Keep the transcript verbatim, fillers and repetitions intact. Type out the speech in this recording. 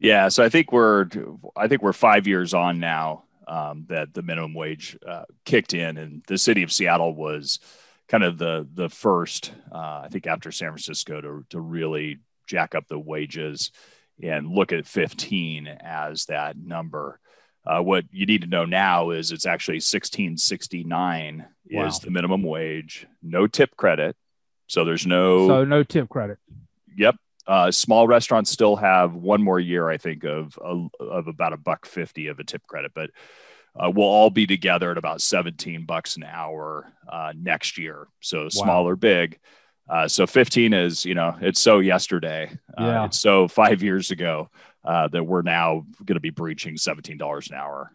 Yeah, so I think we're I think we're five years on now um, that the minimum wage uh, kicked in, and the city of Seattle was kind of the the first, uh, I think, after San Francisco to to really jack up the wages and look at fifteen as that number. Uh, what you need to know now is it's actually sixteen sixty-nine wow. is the minimum wage, no tip credit. So there's no so no tip credit. Yep. Uh, small restaurants still have one more year, I think, of of about a buck fifty of a tip credit, but uh, we'll all be together at about seventeen bucks an hour uh, next year. So wow. small or big. Uh, so fifteen is, you know, it's so yesterday. Uh, yeah. It's so five years ago uh, that we're now going to be breaching seventeen dollars an hour.